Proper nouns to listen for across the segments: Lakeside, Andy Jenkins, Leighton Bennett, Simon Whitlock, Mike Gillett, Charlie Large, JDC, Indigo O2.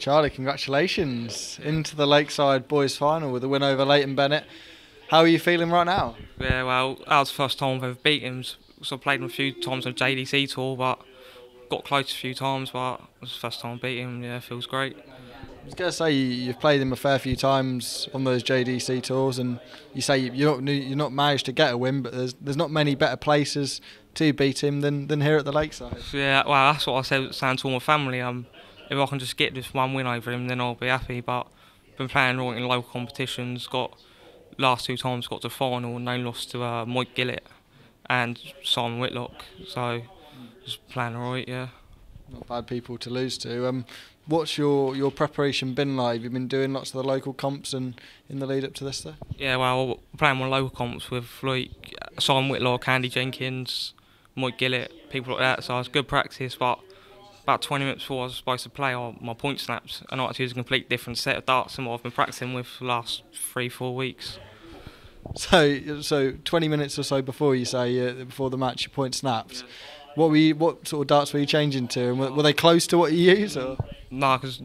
Charlie, congratulations into the Lakeside boys final with a win over Leighton Bennett. How are you feeling right now? Yeah, well, that was the first time I've ever beat him. So I played him a few times on JDC tour, but got close a few times, but it was the first time beating him. Yeah, feels great. I was going to say, you've played him a fair few times on those JDC tours, and you say you're not managed to get a win, but there's not many better places to beat him than here at the Lakeside. Yeah, well, that's what I said to all my family. If I can just get this one win over him, then I'll be happy. But I've been playing right in local competitions. Last two times got to final, and they lost to Mike Gillett and Simon Whitlock. So just playing all right, yeah. Not bad people to lose to. What's your preparation been like? Have you been doing lots of the local comps and in the lead up to this, though? Yeah, well, playing my local comps with like Simon Whitlock, Andy Jenkins, Mike Gillett, people like that. So it's good practice. But about 20 minutes before I was supposed to play, my point snaps, and I had to use a complete different set of darts than what I've been practicing with the last 3-4 weeks. So 20 minutes or so before, you say, before the match, your point snapped. Yeah. What sort of darts were you changing to, and were they close to what you use? Or? No, because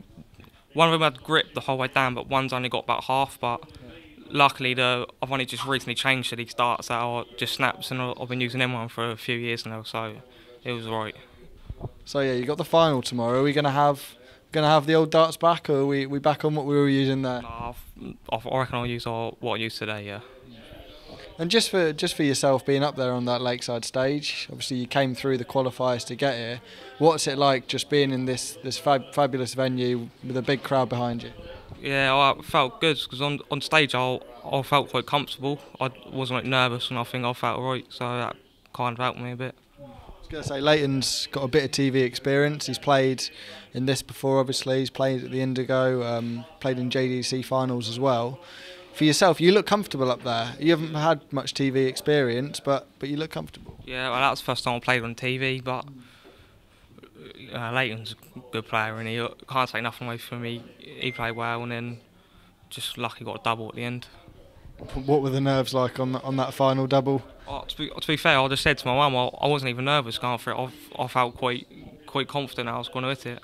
one of them had grip the whole way down, but one's only got about half. But luckily, I've only just recently changed to these darts that are just snaps, and I've been using them one for a few years now, so it was right. So yeah, you got the final tomorrow. Are we gonna have the old darts back, or are we back on what we were using there? No, I reckon I'll use what I used today. Yeah. And just for yourself being up there on that Lakeside stage, obviously you came through the qualifiers to get here. What's it like just being in this fabulous venue with a big crowd behind you? Yeah, I felt good because on stage I felt quite comfortable. I wasn't like nervous, and I think I felt alright, so that kind of helped me a bit. I was going to say, Leighton's got a bit of TV experience. He's played in this before, obviously. He's played at the Indigo, played in JDC finals as well. For yourself, you look comfortable up there. You haven't had much TV experience, but you look comfortable. Yeah, well, that's the first time I played on TV, but Leighton's a good player, and he can't take nothing away from me. He played well, and then just lucky got a double at the end. What were the nerves like on that final double? To be fair, I just said to my mum, I wasn't even nervous going for it. I felt quite confident I was going to hit it.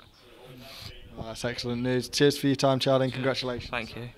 Well, that's excellent news. Cheers for your time, Charlie, and congratulations. Thank you.